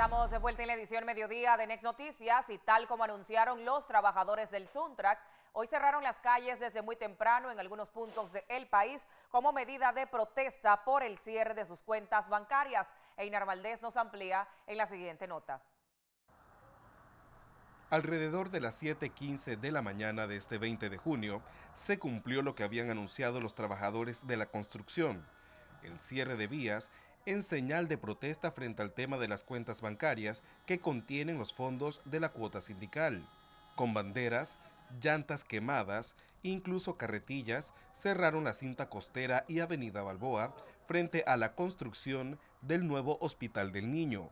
Estamos de vuelta en la edición mediodía de Nex Noticias y tal como anunciaron los trabajadores del SUNTRACS, hoy cerraron las calles desde muy temprano en algunos puntos del país como medida de protesta por el cierre de sus cuentas bancarias. Einar Valdés nos amplía en la siguiente nota. Alrededor de las 7:15 de la mañana de este 20 de junio se cumplió lo que habían anunciado los trabajadores de la construcción, el cierre de vías en señal de protesta frente al tema de las cuentas bancarias que contienen los fondos de la cuota sindical. Con banderas, llantas quemadas, incluso carretillas, cerraron la cinta costera y Avenida Balboa frente a la construcción del nuevo Hospital del Niño.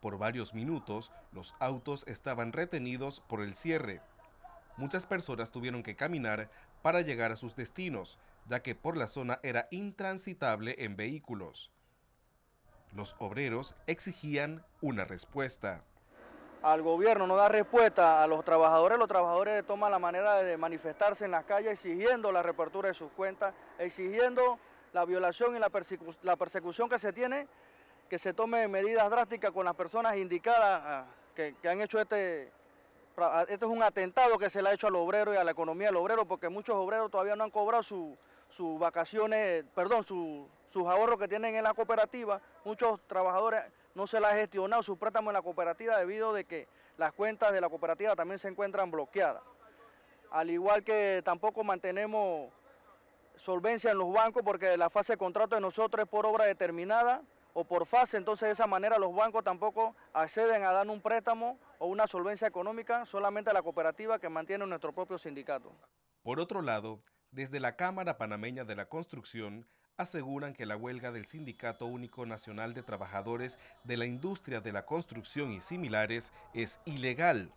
Por varios minutos, los autos estaban retenidos por el cierre. Muchas personas tuvieron que caminar para llegar a sus destinos, ya que por la zona era intransitable en vehículos. Los obreros exigían una respuesta. Al gobierno no da respuesta a los trabajadores toman la manera de manifestarse en las calles exigiendo la reapertura de sus cuentas, exigiendo la violación y la persecución que se tiene, que se tomen medidas drásticas con las personas indicadas que han hecho esto es un atentado que se le ha hecho al obrero y a la economía del obrero, porque muchos obreros todavía no han cobrado sus vacaciones, perdón, sus ahorros que tienen en la cooperativa. Muchos trabajadores no se les ha gestionado sus préstamos en la cooperativa debido de que las cuentas de la cooperativa también se encuentran bloqueadas. Al igual que tampoco mantenemos solvencia en los bancos, porque la fase de contrato de nosotros es por obra determinada o por fase, entonces de esa manera los bancos tampoco acceden a dar un préstamo o una solvencia económica, solamente a la cooperativa que mantiene nuestro propio sindicato. Por otro lado, desde la Cámara Panameña de la Construcción aseguran que la huelga del Sindicato Único Nacional de Trabajadores de la Industria de la Construcción y similares es ilegal.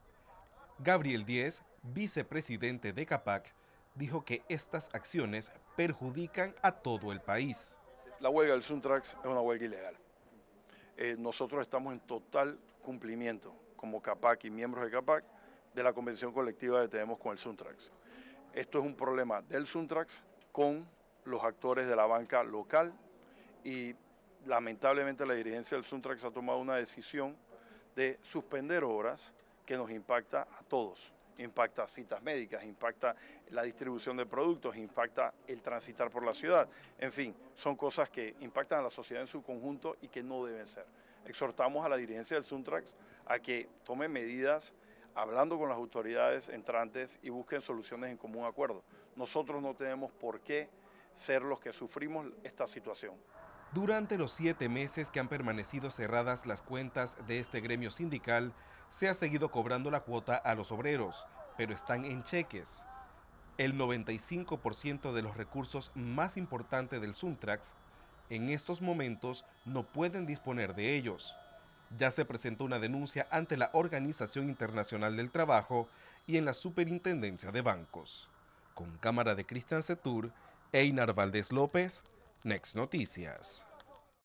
Gabriel Díez, vicepresidente de CAPAC, dijo que estas acciones perjudican a todo el país. La huelga del SUNTRACS es una huelga ilegal. Nosotros estamos en total cumplimiento, como CAPAC y miembros de CAPAC, de la convención colectiva que tenemos con el SUNTRACS. Esto es un problema del SUNTRACS con los actores de la banca local y lamentablemente la dirigencia del SUNTRACS ha tomado una decisión de suspender obras que nos impacta a todos. Impacta citas médicas, impacta la distribución de productos, impacta el transitar por la ciudad. En fin, son cosas que impactan a la sociedad en su conjunto y que no deben ser. Exhortamos a la dirigencia del SUNTRACS a que tome medidas hablando con las autoridades entrantes y busquen soluciones en común acuerdo. Nosotros no tenemos por qué ser los que sufrimos esta situación. Durante los 7 meses que han permanecido cerradas las cuentas de este gremio sindical, se ha seguido cobrando la cuota a los obreros, pero están en cheques. El 95% de los recursos más importantes del SUNTRACS en estos momentos no pueden disponer de ellos. Ya se presentó una denuncia ante la Organización Internacional del Trabajo y en la Superintendencia de Bancos. Con cámara de Cristian Setur, Einar Valdés López, Nex Noticias.